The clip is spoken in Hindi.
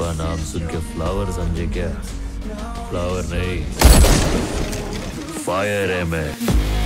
इसका नाम सुन के फ्लावर समझे क्या? फ्लावर नहीं, फायर है मैं।